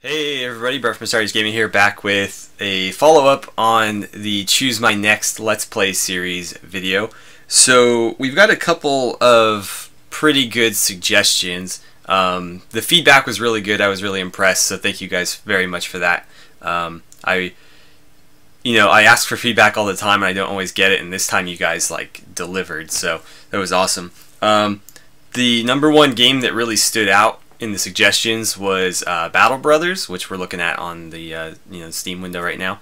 Hey everybody, Brett from AstartesGaming here, back with a follow-up on the Choose My Next Let's Play series video. So we've got a couple of pretty good suggestions. The feedback was really good. I was really impressed, so thank you guys very much for that. I ask for feedback all the time and I don't always get it, and this time you guys like delivered, so that was awesome. The number one game that really stood out in the suggestions was Battle Brothers, which we're looking at on the Steam window right now.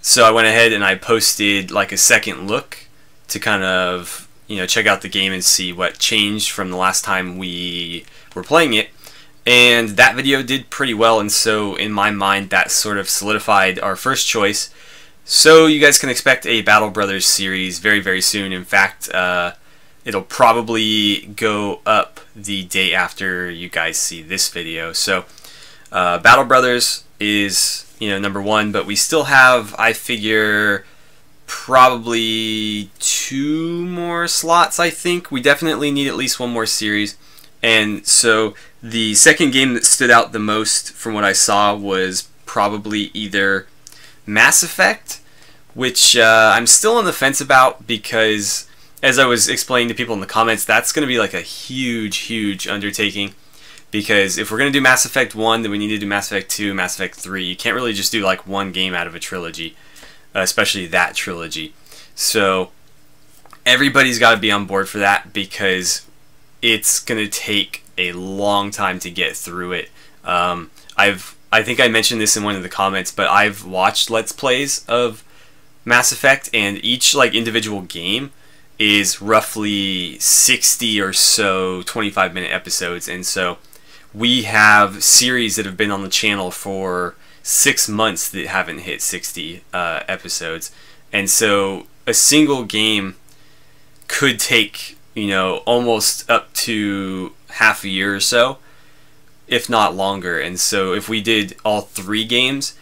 So I went ahead and I posted like a second look to kind of check out the game and see what changed from the last time we were playing it. And that video did pretty well, and so in my mind that sort of solidified our first choice. So you guys can expect a Battle Brothers series very, very soon. In fact, it'll probably go up the day after you guys see this video. So Battle Brothers is number one, but we still have, I figure, probably two more slots. I think we definitely need at least one more series. And so the second game that stood out the most from what I saw was probably either Mass Effect, which I'm still on the fence about, because as I was explaining to people in the comments, that's going to be like a huge, huge undertaking, because if we're going to do Mass Effect 1, then we need to do Mass Effect 2, Mass Effect 3. You can't really just do like one game out of a trilogy, especially that trilogy. So everybody's got to be on board for that, because it's going to take a long time to get through it. I think I mentioned this in one of the comments, but I've watched Let's Plays of Mass Effect, and each like individual game is roughly 60 or so 25-minute episodes, and so we have series that have been on the channel for 6 months that haven't hit 60 episodes, and so a single game could take almost up to half a year or so, if not longer. And so if we did all three games,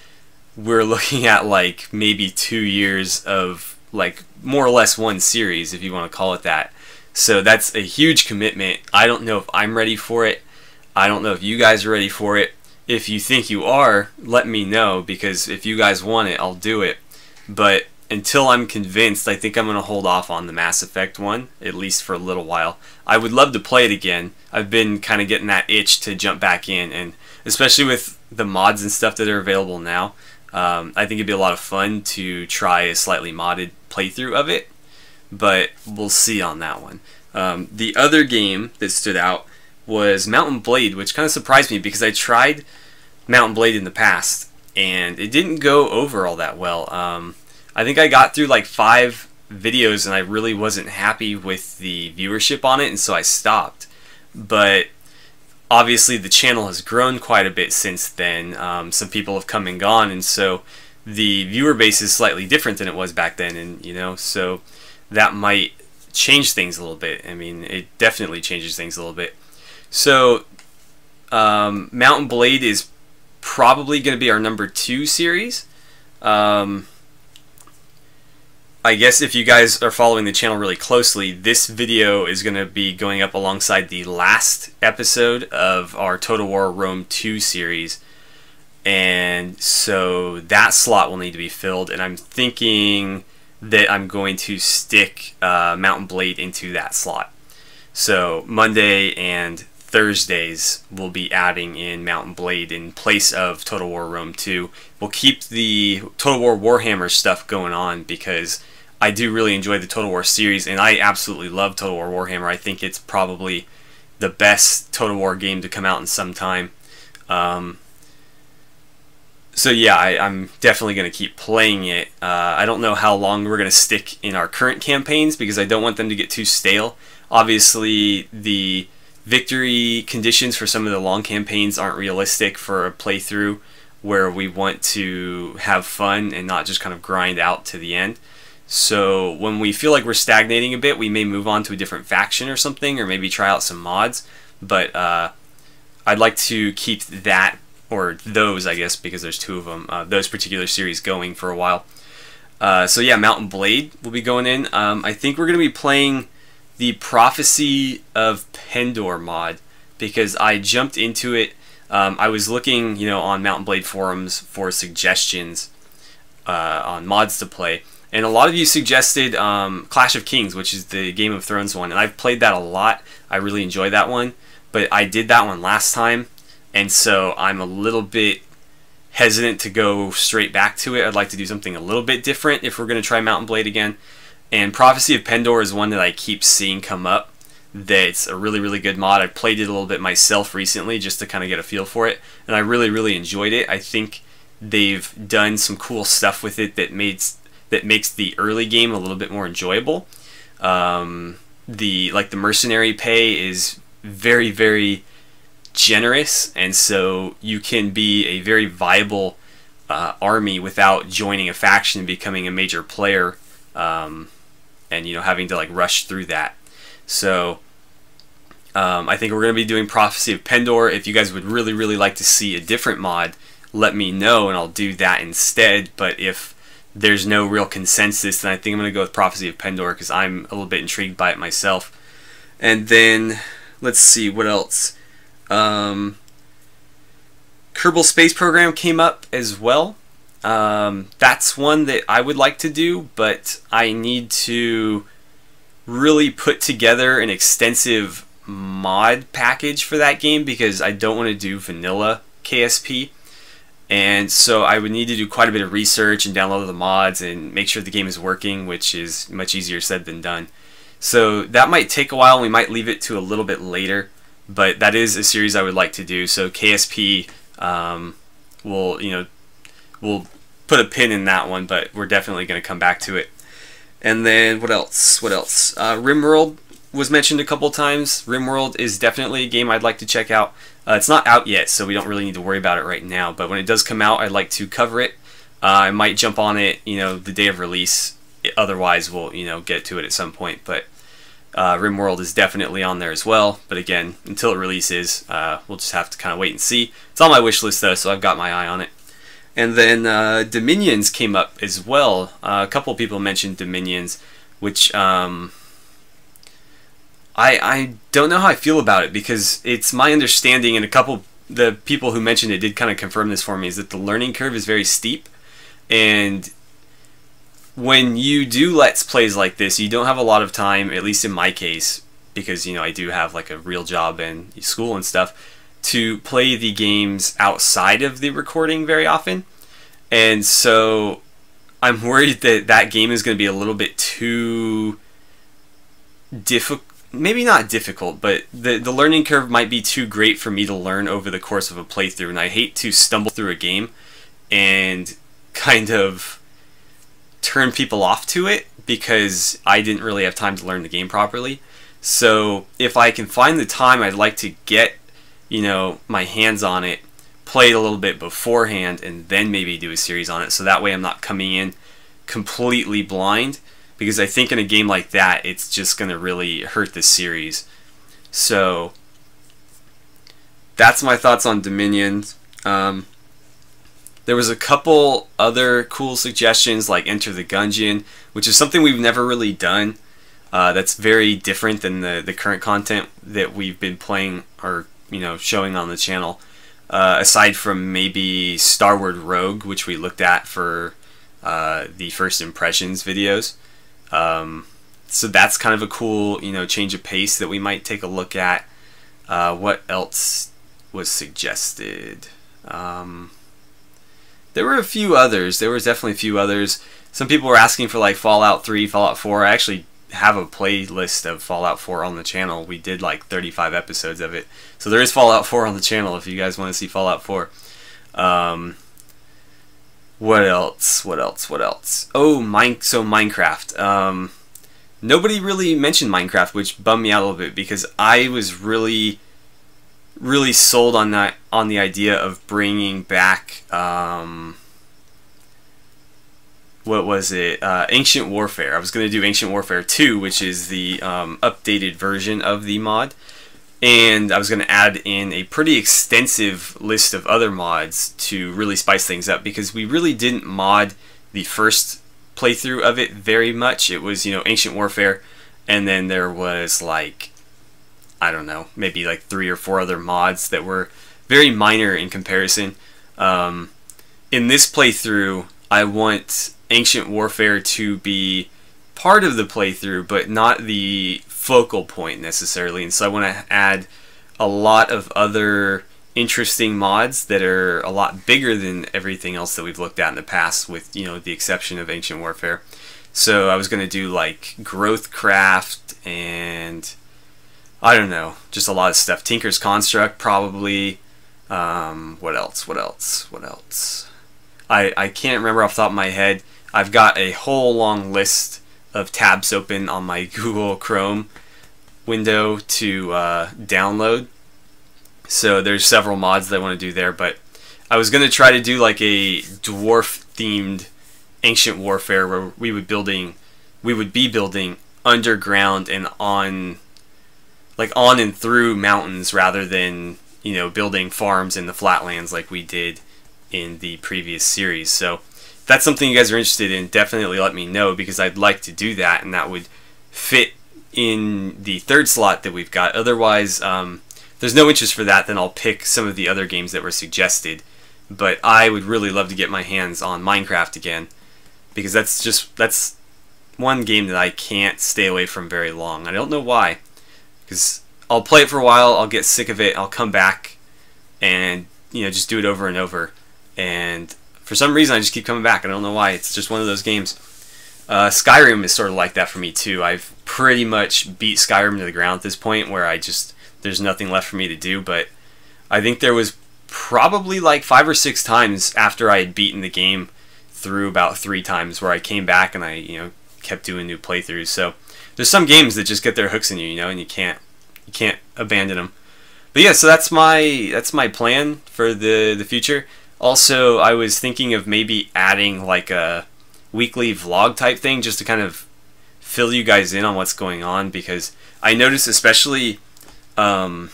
we're looking at like maybe 2 years of like more or less one series, if you want to call it that. So that's a huge commitment. I don't know if I'm ready for it. I don't know if you guys are ready for it. If you think you are, let me know, because if you guys want it, I'll do it. But until I'm convinced, I think I'm going to hold off on the Mass Effect one, at least for a little while. I would love to play it again. I've been kind of getting that itch to jump back in, and especially with the mods and stuff that are available now, I think it'd be a lot of fun to try a slightly modded playthrough of it, but we'll see on that one. The other game that stood out was Mount and Blade, which kind of surprised me, because I tried Mount and Blade in the past and it didn't go over all that well. I think I got through like 5 videos and I really wasn't happy with the viewership on it, and so I stopped. But obviously the channel has grown quite a bit since then. Some people have come and gone, and so the viewer base is slightly different than it was back then, and so that might change things a little bit. I mean, it definitely changes things a little bit. So Mount and Blade is probably going to be our number 2 series. I guess if you guys are following the channel really closely, this video is going to be going up alongside the last episode of our Total War Rome 2 series, and so that slot will need to be filled, and I'm thinking that I'm going to stick Mount and Blade into that slot. So Monday and Thursdays we'll be adding in Mount and Blade in place of Total War Rome 2. We'll keep the Total War Warhammer stuff going on, because I do really enjoy the Total War series, and I absolutely love Total War Warhammer. I think it's probably the best Total War game to come out in some time. So yeah, I'm definitely going to keep playing it. I don't know how long we're going to stick in our current campaigns, because I don't want them to get too stale. Obviously, the victory conditions for some of the long campaigns aren't realistic for a playthrough where we want to have fun and not just kind of grind out to the end. So when we feel like we're stagnating a bit, we may move on to a different faction or something, or maybe try out some mods. But I'd like to keep that, or those, I guess, because there's 2 of them, those particular series going for a while. So yeah, Mount and Blade will be going in. I think we're going to be playing the Prophecy of Pendor mod, because I jumped into it. I was looking, on Mount and Blade forums for suggestions on mods to play, and a lot of you suggested Clash of Kings, which is the Game of Thrones one, and I've played that a lot. I really enjoy that one, but I did that one last time, and so I'm a little bit hesitant to go straight back to it. I'd like to do something a little bit different if we're going to try Mount and Blade again. And Prophecy of Pendor is one that I keep seeing come up. That's a really, really good mod. I played it a little bit myself recently just to kind of get a feel for it, and I really, really enjoyed it. I think they've done some cool stuff with it that makes the early game a little bit more enjoyable. The mercenary pay is very, very generous, and so you can be a very viable army without joining a faction and becoming a major player, and having to rush through that. So I think we're going to be doing Prophecy of Pendor. If you guys would really, really like to see a different mod, let me know and I'll do that instead. But if there's no real consensus, then I think I'm going to go with Prophecy of Pendor because I'm a little bit intrigued by it myself. And then let's see what else. Kerbal Space Program came up as well. That's one that I would like to do, but I need to really put together an extensive mod package for that game because I don't want to do vanilla KSP, and so I would need to do quite a bit of research and download the mods and make sure the game is working, which is much easier said than done. So that might take a while, and we might leave it to a little bit later, but that is a series I would like to do. So KSP, we'll put a pin in that one, but we're definitely going to come back to it. And then what else? What else? RimWorld was mentioned a couple times. RimWorld is definitely a game I'd like to check out. It's not out yet, so we don't really need to worry about it right now. But when it does come out, I'd like to cover it. I might jump on it, the day of release. Otherwise, we'll get to it at some point. But RimWorld is definitely on there as well. But again, until it releases, we'll just have to kind of wait and see. It's on my wish list though, so I've got my eye on it. And then Dominions came up as well. A couple people mentioned Dominions, which I don't know how I feel about it, because it's my understanding, and the people who mentioned it did kind of confirm this for me, is that the learning curve is very steep, and when you do Let's Plays like this, you don't have a lot of time, at least in my case, because I do have a real job and school and stuff, to play the games outside of the recording very often. And so I'm worried that that game is going to be a little bit too difficult, maybe not difficult, but the learning curve might be too great for me to learn over the course of a playthrough, and I hate to stumble through a game and kind of turn people off to it because I didn't really have time to learn the game properly. So if I can find the time, I'd like to get my hands on it, play it a little bit beforehand, and then maybe do a series on it, so that way I'm not coming in completely blind, because I think in a game like that it's just going to really hurt the series. So that's my thoughts on Dominions. There was a couple other cool suggestions like Enter the Gungeon, which is something we've never really done. That's very different than the current content that we've been playing or showing on the channel, aside from maybe Starward Rogue, which we looked at for the first impressions videos. So that's kind of a cool, change of pace that we might take a look at. What else was suggested? There were a few others. There was definitely a few others. Some people were asking for Fallout 3, Fallout 4. I actually have a playlist of Fallout 4 on the channel. We did 35 episodes of it, so there is Fallout 4 on the channel if you guys want to see Fallout 4. What else? Oh, Minecraft. Nobody really mentioned Minecraft, which bummed me out a little bit, because I was really, really sold on that, on the idea of bringing back what was it? Ancient Warfare. I was going to do Ancient Warfare 2, which is the updated version of the mod. And I was going to add in a pretty extensive list of other mods to really spice things up, because we really didn't mod the first playthrough of it very much. It was, Ancient Warfare, and then there was maybe 3 or 4 other mods that were very minor in comparison. In this playthrough, I want Ancient Warfare to be part of the playthrough, but not the focal point necessarily. And so I want to add a lot of other interesting mods that are a lot bigger than everything else that we've looked at in the past, with, you know, the exception of Ancient Warfare. So I was going to do like Growthcraft and, I don't know, just a lot of stuff. Tinker's Construct probably. What else? I can't remember off the top of my head. I've got a whole long list of tabs open on my Google Chrome window to download. So there's several mods that I want to do there, but I was going to try to do like a dwarf themed Ancient Warfare where we would be building underground and on and through mountains, rather than, you know, building farms in the flatlands like we did in the previous series. So if that's something you guys are interested in, definitely let me know, because I'd like to do that, and that would fit in the third slot that we've got. Otherwise, there's no interest for that, then I'll pick some of the other games that were suggested. But I would really love to get my hands on Minecraft again, because that's one game that I can't stay away from very long. I don't know why, because I'll play it for a while, I'll get sick of it, I'll come back and, you know, just do it over and over. And for some reason I just keep coming back. I don't know why. It's just one of those games. Skyrim is sort of like that for me too. I've pretty much beat Skyrim to the ground at this point, where I just, there's nothing left for me to do. But I think there was probably like 5 or 6 times after I had beaten the game through about 3 times where I came back and I, you know, kept doing new playthroughs. So there's some games that just get their hooks in you, you know, and you can't abandon them. But yeah, so that's my plan for the future. Also, I was thinking of maybe adding like a weekly vlog type thing, just to kind of fill you guys in on what's going on, because I noticed, especially I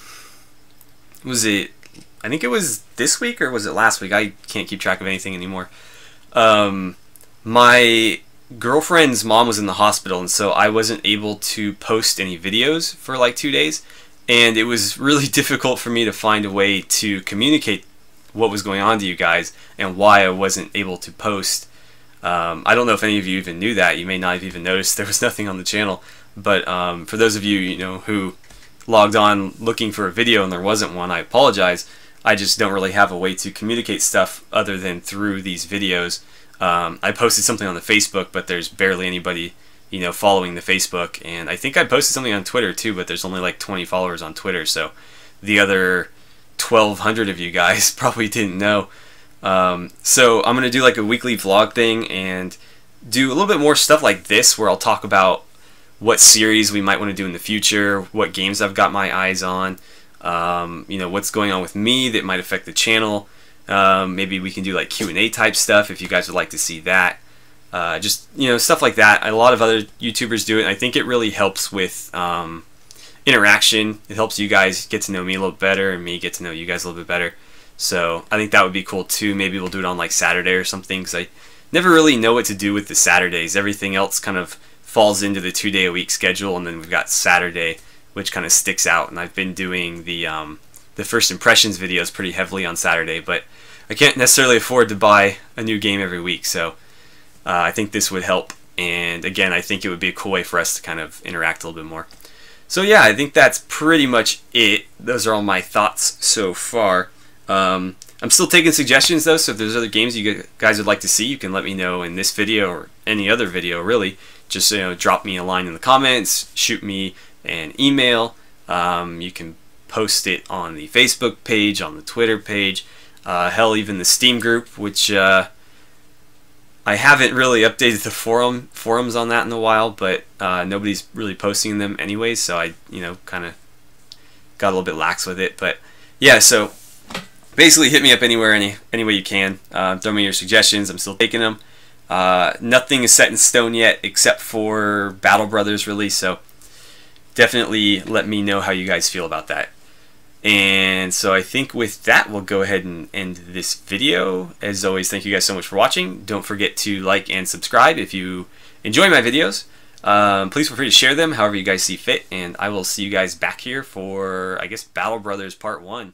think it was this week, or was it last week? I can't keep track of anything anymore. My girlfriend's mom was in the hospital, and so I wasn't able to post any videos for like 2 days, and it was really difficult for me to find a way to communicate what was going on to you guys and why I wasn't able to post. I don't know if any of you even knew that. You may not have even noticed there was nothing on the channel, but for those of you, you know, who logged on looking for a video and there wasn't one, I apologize. I just don't really have a way to communicate stuff other than through these videos. I posted something on the Facebook, but there's barely anybody, you know, following the Facebook. And I think I posted something on Twitter too, but there's only like 20 followers on Twitter. So the other 1,200 of you guys probably didn't know. So I'm going to do like a weekly vlog thing and do a little bit more stuff like this, where I'll talk about what series we might want to do in the future, what games I've got my eyes on, you know, what's going on with me that might affect the channel. Maybe we can do like Q&A type stuff if you guys would like to see that. Just, you know, stuff like that. A lot of other YouTubers do it, and I think it really helps with interaction. It helps you guys get to know me a little better, and me get to know you guys a little bit better. So I think that would be cool too. Maybe we'll do it on like Saturday or something, because I never really know what to do with the Saturdays. Everything else kind of falls into the 2-day-a-week schedule, and then we've got Saturday, which kind of sticks out. And I've been doing the first impressions videos pretty heavily on Saturday, but I can't necessarily afford to buy a new game every week, so I think this would help. And again, I think it would be a cool way for us to kind of interact a little bit more. So yeah, I think that's pretty much it. Those are all my thoughts so far. I'm still taking suggestions though, so if there's other games you guys would like to see, you can let me know in this video or any other video really. Just, you know, drop me a line in the comments, shoot me an email. You can post it on the Facebook page, on the Twitter page, hell, even the Steam group, which I haven't really updated the forums on that in a while, but nobody's really posting them anyway, so I, you know, kind of got a little bit lax with it. But yeah, so basically hit me up anywhere, any way you can. Throw me your suggestions. I'm still taking them. Nothing is set in stone yet, except for Battle Brothers release, so definitely let me know how you guys feel about that. And so I think with that, we'll go ahead and end this video. As always, thank you guys so much for watching. Don't forget to like and subscribe if you enjoy my videos. Please feel free to share them however you guys see fit, and I will see you guys back here for, I guess, Battle Brothers Part 1.